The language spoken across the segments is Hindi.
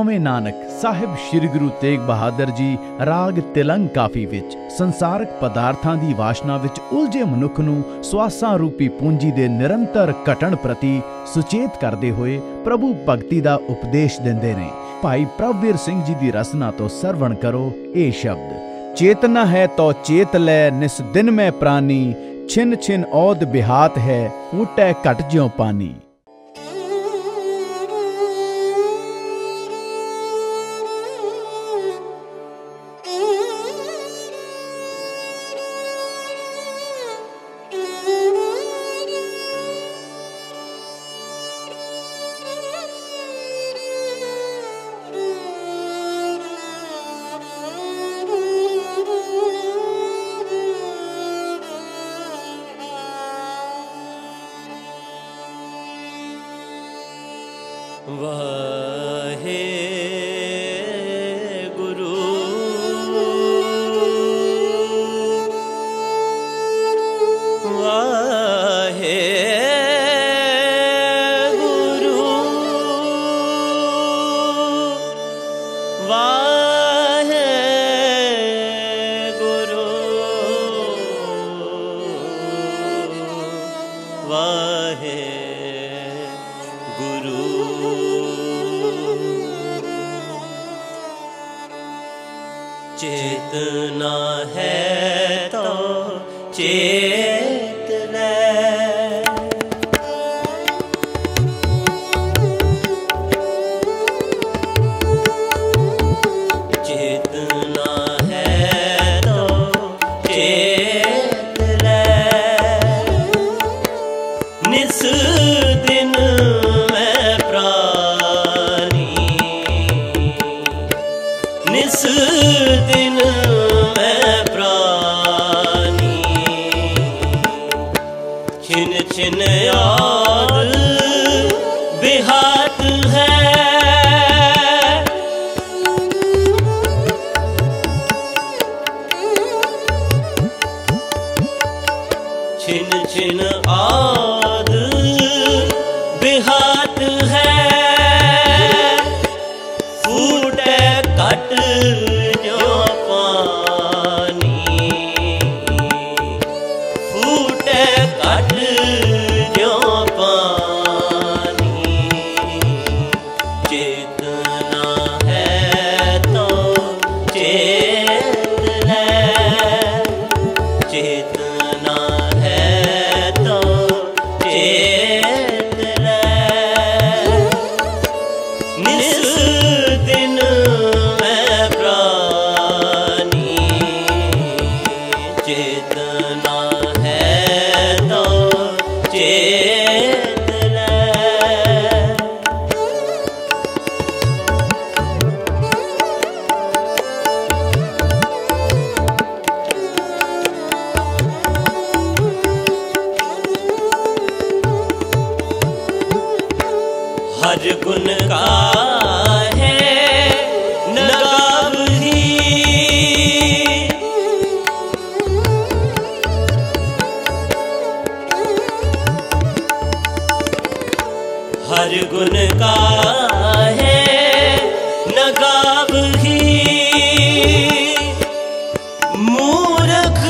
नौवें नानक साहिब श्री गुरु तेग बहादुर जी राग तिलंग काफी विच संसारक पदार्थां दी वासना विच उलझे मनुख नूं स्वासां रूपी पूंजी दे निरंतर घटण प्रति सुचेत करदे होए प्रभु भगती दा उपदेश दिंदे ने। भाई प्रभवीर सिंह जी दी रचना तो सरवण करो ए शब्द। चेतना है तो चेत लै निस दिन में प्राणी, छिन छिन औद बिहात है ऊटै घट ज्यों पानी। वाहे गुरु वाहे गुरु वाहे गुरु वाहे गुरु। चेतना है तो चेत लै निस दिन में प्राणी, निस दिन में प्राणी, छिन छिन और बिहात है छिन छिन और बिहात है फूट कट जो पानी, फूट कट जो पानी। चेतना है तो चेत लै, चेतना है तो चेत लै निस दिन में प्राणी। चेतना है तो चेत लै। हर गुण का है नगाब ही, हर गुण का है नगाब ही मूर्ख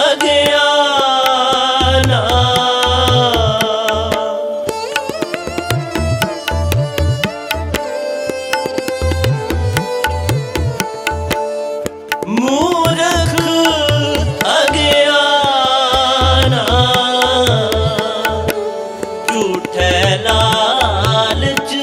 अज्ञाना। मूर्ख अज्ञाना झूठे लालच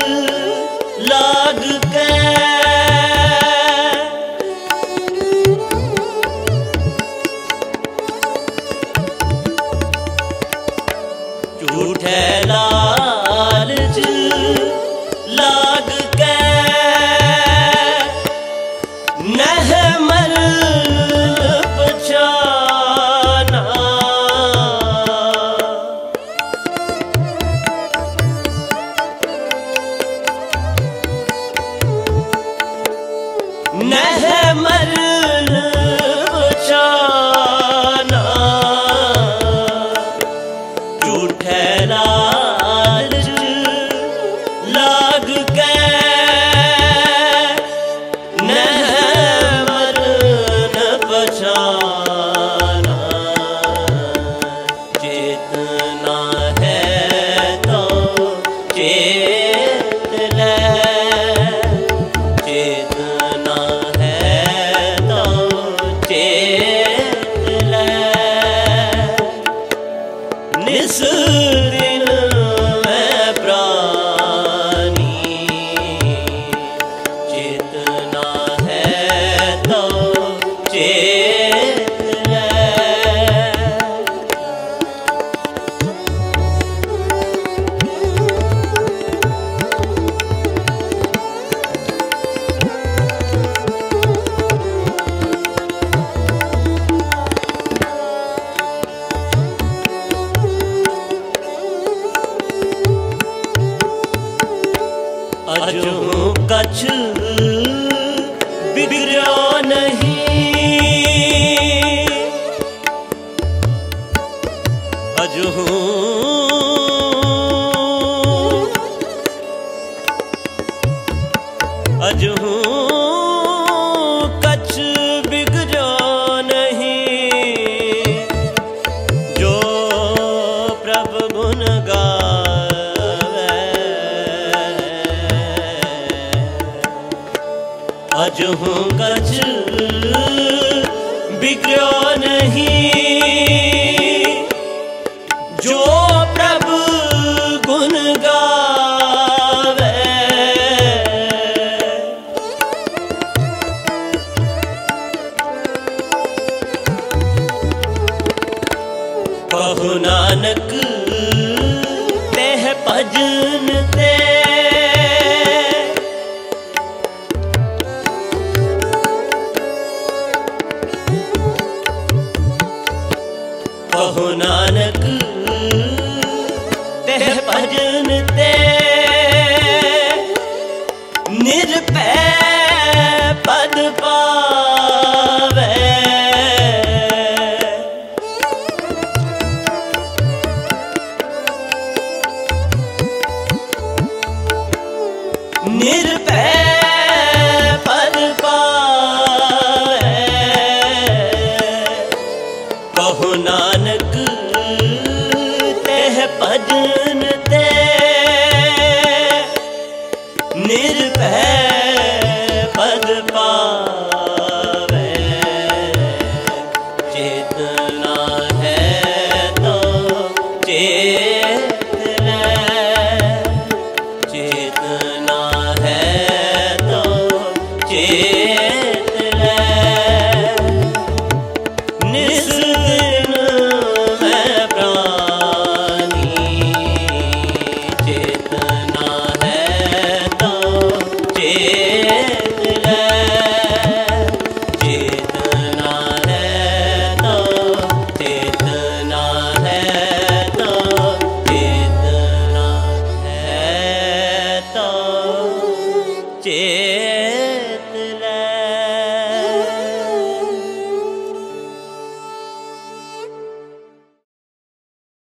नानक